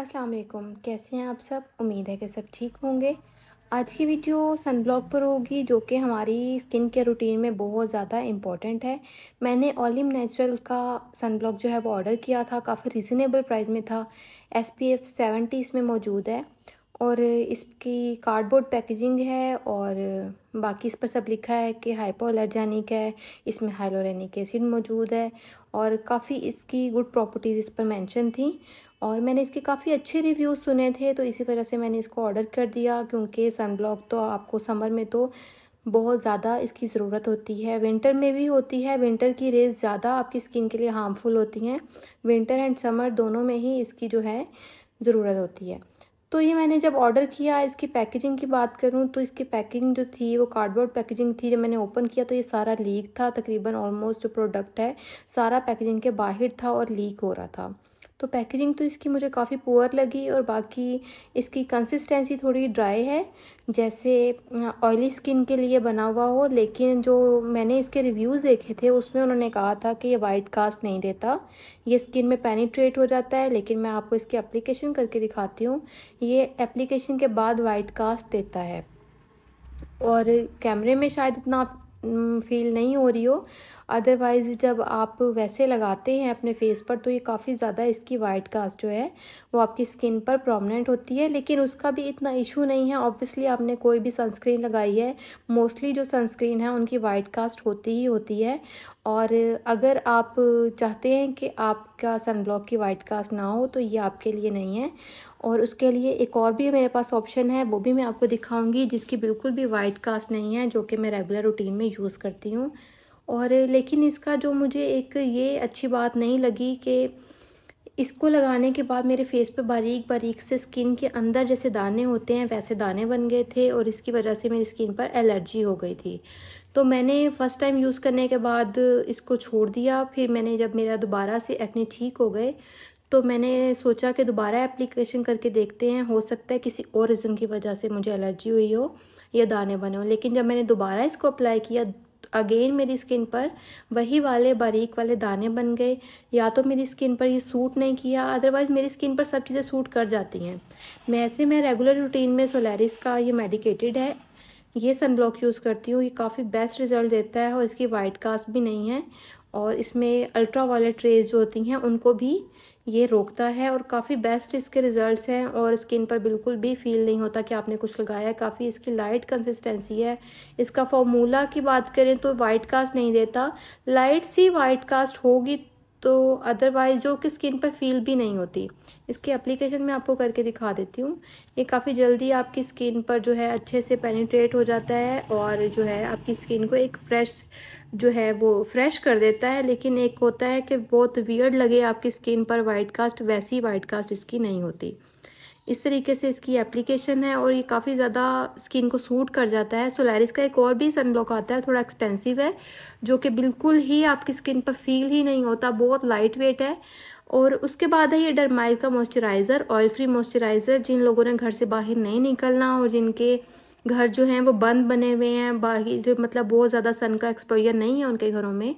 अस्सलाम वालेकुम, कैसे हैं आप सब। उम्मीद है कि सब ठीक होंगे। आज की वीडियो सन ब्लॉक पर होगी जो कि हमारी स्किन के रूटीन में बहुत ज़्यादा इम्पॉर्टेंट है। मैंने ऑलियम नेचुरल का सन ब्लॉक जो है वो ऑर्डर किया था, काफ़ी रिजनेबल प्राइस में था। SPF 70 इसमें मौजूद है और इसकी कार्डबोर्ड पैकेजिंग है और बाकी इस पर सब लिखा है कि हाइपो एलर्जेनिक है, इसमें हाइलोरेनिक एसिड मौजूद है और काफ़ी इसकी गुड प्रॉपर्टीज़ इस पर मेंशन थी और मैंने इसके काफ़ी अच्छे रिव्यूज़ सुने थे, तो इसी वजह से मैंने इसको ऑर्डर कर दिया। क्योंकि सनब्लॉक तो आपको समर में तो बहुत ज़्यादा इसकी ज़रूरत होती है, विंटर में भी होती है। विंटर की रेज़ ज़्यादा आपकी स्किन के लिए हार्मफुल होती हैं, विंटर एंड समर दोनों में ही इसकी जो है ज़रूरत होती है। तो ये मैंने जब ऑर्डर किया, इसकी पैकेजिंग की बात करूं तो इसकी पैकिंग जो थी वो कार्डबोर्ड पैकेजिंग थी। जब मैंने ओपन किया तो ये सारा लीक था, तकरीबन ऑलमोस्ट जो प्रोडक्ट है सारा पैकेजिंग के बाहर था और लीक हो रहा था। तो पैकेजिंग तो इसकी मुझे काफ़ी पुअर लगी और बाकी इसकी कंसिस्टेंसी थोड़ी ड्राई है, जैसे ऑयली स्किन के लिए बना हुआ हो। लेकिन जो मैंने इसके रिव्यूज़ देखे थे उसमें उन्होंने कहा था कि ये वाइट कास्ट नहीं देता, ये स्किन में पेनिट्रेट हो जाता है। लेकिन मैं आपको इसकी एप्लीकेशन करके दिखाती हूँ, ये एप्लीकेशन के बाद वाइट कास्ट देता है और कैमरे में शायद इतना फील नहीं हो रही हो, अदरवाइज़ जब आप वैसे लगाते हैं अपने फेस पर तो ये काफ़ी ज़्यादा इसकी वाइट कास्ट जो है वो आपकी स्किन पर प्रोमिनेंट होती है। लेकिन उसका भी इतना इशू नहीं है, ऑब्वियसली आपने कोई भी सनस्क्रीन लगाई है, मोस्टली जो सनस्क्रीन है उनकी वाइट कास्ट होती ही होती है। और अगर आप चाहते हैं कि आपका सनब्लॉक की वाइट कास्ट ना हो तो ये आपके लिए नहीं है। और उसके लिए एक और भी मेरे पास ऑप्शन है, वो भी मैं आपको दिखाऊंगी, जिसकी बिल्कुल भी वाइट कास्ट नहीं है, जो कि मैं रेगुलर रूटीन में यूज़ करती हूँ। और लेकिन इसका जो मुझे एक ये अच्छी बात नहीं लगी कि इसको लगाने के बाद मेरे फेस पे बारीक बारीक से स्किन के अंदर जैसे दाने होते हैं वैसे दाने बन गए थे और इसकी वजह से मेरी स्किन पर एलर्जी हो गई थी। तो मैंने फ़र्स्ट टाइम यूज़ करने के बाद इसको छोड़ दिया। फिर मैंने जब मेरा दोबारा से एक्ने ठीक हो गए तो मैंने सोचा कि दोबारा एप्लीकेशन करके देखते हैं, हो सकता है किसी और रीज़न की वजह से मुझे एलर्जी हुई हो या दाने बने हो। लेकिन जब मैंने दोबारा इसको अप्लाई किया, अगेन मेरी स्किन पर वही वाले बारीक वाले दाने बन गए। या तो मेरी स्किन पर ये सूट नहीं किया, अदरवाइज़ मेरी स्किन पर सब चीज़ें सूट कर जाती हैं। वैसे मैं रेगुलर रूटीन में सोलैरिस का ये मेडिकेटेड है, ये सनब्लॉक यूज़ करती हूँ, ये काफ़ी बेस्ट रिज़ल्ट देता है और इसकी वाइट कास्ट भी नहीं है और इसमें अल्ट्रा वायलेट रेज जो होती हैं उनको भी ये रोकता है और काफ़ी बेस्ट इसके रिज़ल्ट्स हैं। और स्किन पर बिल्कुल भी फील नहीं होता कि आपने कुछ लगाया है, काफ़ी इसकी लाइट कंसिस्टेंसी है। इसका फॉर्मूला की बात करें तो वाइट कास्ट नहीं देता, लाइट सी वाइट कास्ट होगी तो, अदरवाइज़ जो कि स्किन पर फील भी नहीं होती। इसके एप्लीकेशन मैं आपको करके दिखा देती हूँ, ये काफ़ी जल्दी आपकी स्किन पर जो है अच्छे से पेनिट्रेट हो जाता है और जो है आपकी स्किन को एक फ्रेश जो है वो फ्रेश कर देता है। लेकिन एक होता है कि बहुत वियर्ड लगे आपकी स्किन पर वाइट कास्ट, वैसी वाइट कास्ट इसकी नहीं होती। इस तरीके से इसकी एप्लीकेशन है और ये काफ़ी ज़्यादा स्किन को सूट कर जाता है। सोलैरिस का एक और भी सनब्लॉक आता है, थोड़ा एक्सपेंसिव है, जो कि बिल्कुल ही आपकी स्किन पर फील ही नहीं होता, बहुत लाइट वेट है। और उसके बाद है ये डरमाइव का मॉइस्चराइज़र, ऑयल फ्री मॉइस्चराइज़र। जिन लोगों ने घर से बाहर नहीं निकलना और जिनके घर जो हैं वो बंद बने हुए हैं, बाहर मतलब बहुत ज़्यादा सन का एक्सपोजर नहीं है उनके घरों में,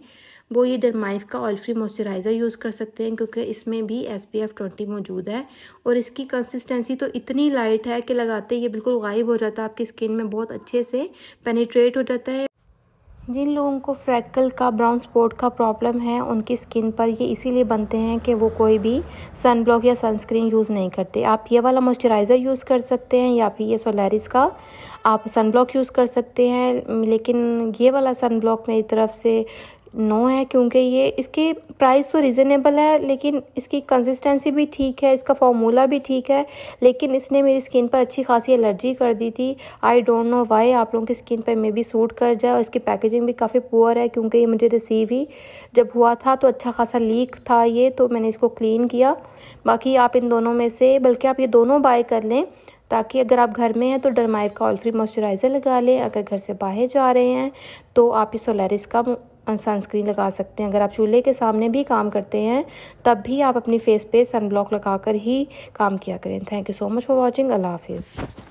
वो ये डरमाइव का ऑयल फ्री मॉइस्चराइज़र यूज़ कर सकते हैं क्योंकि इसमें भी SPF 20 मौजूद है। और इसकी कंसिस्टेंसी तो इतनी लाइट है कि लगाते ये बिल्कुल गायब हो जाता है, आपकी स्किन में बहुत अच्छे से पेनिट्रेट हो जाता है। जिन लोगों को फ्रैकल का, ब्राउन स्पॉट का प्रॉब्लम है, उनकी स्किन पर ये इसीलिए बनते हैं कि वो कोई भी सनब्लॉक या सनस्क्रीन यूज़ नहीं करते। आप ये वाला मॉइस्चराइज़र यूज़ कर सकते हैं या फिर ये सोलैरिस का आप सनब्लॉक यूज़ कर सकते हैं। लेकिन ये वाला सनब्लॉक मेरी तरफ से नो है क्योंकि ये इसके प्राइस तो रिजनेबल है लेकिन इसकी कंसिस्टेंसी भी ठीक है, इसका फॉर्मूला भी ठीक है, लेकिन इसने मेरी स्किन पर अच्छी खासी एलर्जी कर दी थी। आई डोंट नो वाई आप लोगों की स्किन पर मे बी सूट कर जाए। और इसकी पैकेजिंग भी काफ़ी पुअर है क्योंकि ये मुझे रिसीव ही जब हुआ था तो अच्छा खासा लीक था ये, तो मैंने इसको क्लीन किया। बाकी आप इन दोनों में से, बल्कि आप ये दोनों बाय कर लें, ताकि अगर आप घर में हैं तो डरमाइव का ऑयल फ्री मॉइस्चराइज़र लगा लें, अगर घर से बाहर जा रहे हैं तो आप ये सोलैरिस का सनस्क्रीन लगा सकते हैं। अगर आप चूल्हे के सामने भी काम करते हैं तब भी आप अपनी फेस पे सनब्लॉक लगाकर ही काम किया करें। Thank you so much for watching. अल्लाह हाफिज़।